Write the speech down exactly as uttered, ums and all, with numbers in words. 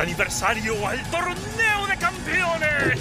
aniversario al torneo de campeones.